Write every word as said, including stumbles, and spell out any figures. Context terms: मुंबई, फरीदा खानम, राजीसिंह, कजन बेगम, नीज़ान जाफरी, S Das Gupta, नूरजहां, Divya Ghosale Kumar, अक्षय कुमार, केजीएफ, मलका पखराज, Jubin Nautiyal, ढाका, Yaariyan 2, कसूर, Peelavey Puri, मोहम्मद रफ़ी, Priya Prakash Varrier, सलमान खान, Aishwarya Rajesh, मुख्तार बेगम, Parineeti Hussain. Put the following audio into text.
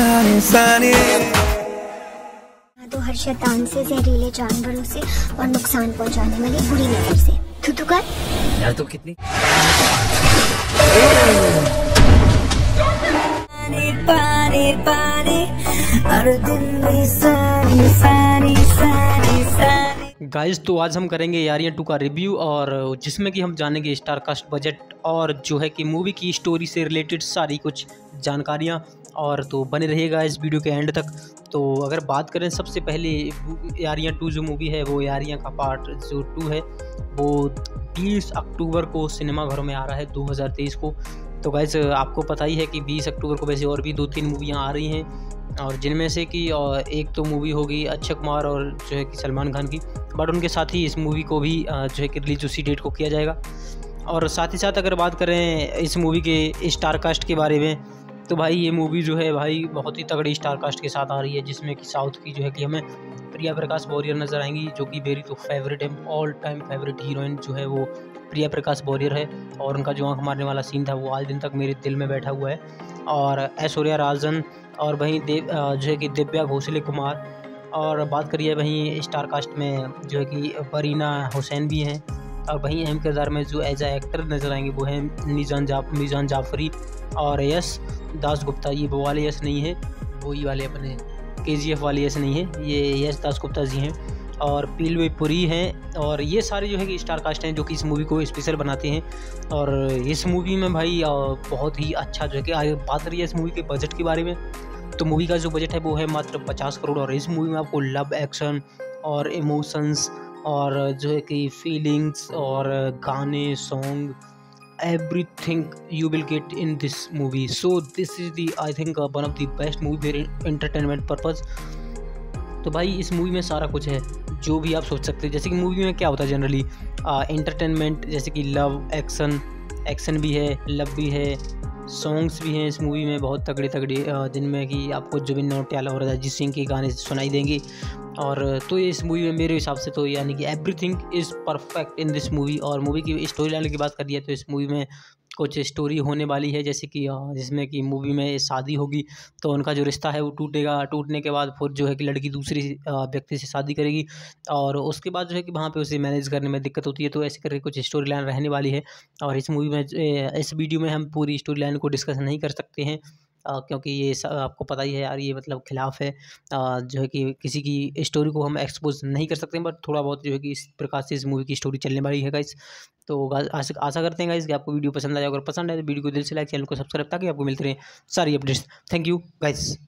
तो हर शैतान से, जहरीले जानवरों से और नुकसान पहुंचाने वाली बुरी नजर से। थुथु कर यार, तो कितनी पारे पारे और दिल सारी सारी सारी सारी। गाइज तो आज हम करेंगे यारियां टू का रिव्यू, और जिसमें कि हम जानेंगे स्टार कास्ट, बजट और जो है कि मूवी की स्टोरी से रिलेटेड सारी कुछ जानकारियां। और तो बने रहिएगा इस वीडियो के एंड तक। तो अगर बात करें सबसे पहले यारियां टू जो मूवी है, वो यारियां का पार्ट जो टू है वो बीस अक्टूबर को सिनेमाघरों में आ रहा है दो हज़ार तेईस को। तो गाइज आपको पता ही है कि बीस अक्टूबर को वैसे और भी दो तीन मूवियाँ आ रही हैं, और जिनमें से कि एक तो मूवी होगी अक्षय कुमार और जो है कि सलमान खान की, बट उनके साथ ही इस मूवी को भी जो है कि रिलीज उसी डेट को किया जाएगा। और साथ ही साथ अगर बात करें इस मूवी के स्टार कास्ट के बारे में, तो भाई ये मूवी जो है भाई बहुत ही तगड़ी स्टार कास्ट के साथ आ रही है, जिसमें कि साउथ की जो है कि हमें प्रिया प्रकाश वॉरियर नज़र आएंगी, जो कि मेरी तो फेवरेट है, ऑल टाइम फेवरेट हीरोइन जो है वो प्रिया प्रकाश वॉरियर है। और उनका जो आँख मारने वाला सीन था वो आज दिन तक मेरे दिल में बैठा हुआ है। और ऐश्वर्या राजन और वहीं देव जो है कि दिव्या घोसले कुमार, और बात करिए वहीं स्टार कास्ट में जो है कि परीना हुसैन भी हैं। और वहीं अहम किरदार में जो एज एक्टर नज़र आएंगे वो हैं नीज़ान जाफ नीज़ान जाफरी और एस दास गुप्ता। ये वो वाले यस नहीं है, वो ये वाले अपने केजीएफ वाले यस नहीं है, ये एस दास गुप्ता जी हैं। और पीलवे पुरी हैं, और ये सारे जो है कि स्टार कास्ट हैं जो कि इस मूवी को स्पेशल बनाते हैं। और इस मूवी में भाई बहुत ही अच्छा जो है कि आगे बात करिए इस मूवी के बजट के बारे में, तो मूवी का जो बजट है वो है मात्र पचास करोड़। और इस मूवी में आपको लव, एक्शन और इमोशंस और जो है कि फीलिंग्स और गाने, song, everything you will get in this movie. So this is the I think one of the best movie for entertainment purpose. तो भाई इस मूवी में सारा कुछ है जो भी आप सोच सकते हैं, जैसे कि मूवी में क्या होता है जनरली एंटरटेनमेंट, जैसे कि लव, एक्शन एक्शन भी है, लव भी है, सॉन्ग्स भी हैं इस मूवी में बहुत तगड़े तगड़े, जिनमें कि आपको जुबिन नौटियाल और राजीसिंह के गाने सुनाई देंगे। और तो इस मूवी में मेरे हिसाब से तो यानी कि everything is perfect in this movie. और मूवी की स्टोरी लाइन की बात कर रही है, तो इस मूवी में कुछ स्टोरी होने वाली है, जैसे कि जिसमें कि मूवी में शादी होगी, तो उनका जो रिश्ता है वो टूटेगा, टूटने के बाद फिर जो है कि लड़की दूसरी व्यक्ति से शादी करेगी, और उसके बाद जो है कि वहाँ पे उसे मैनेज करने में दिक्कत होती है। तो ऐसे करके कुछ स्टोरी लाइन रहने वाली है, और इस मूवी में इस वीडियो में हम पूरी स्टोरी लाइन को डिस्कस नहीं कर सकते हैं, आ, क्योंकि ये आपको पता ही है यार, ये मतलब खिलाफ है आ, जो है कि किसी की स्टोरी को हम एक्सपोज नहीं कर सकते हैं। बट थोड़ा बहुत जो है कि इस प्रकार से इस मूवी की स्टोरी चलने वाली है गाइस। तो आशा आशा करते हैं गाइस कि आपको वीडियो पसंद आया, अगर पसंद आए तो वीडियो को दिल से लाइक, चैनल को सब्सक्राइब, ताकि आपको मिलते रहे सारी अपडेट्स। Thank you guys.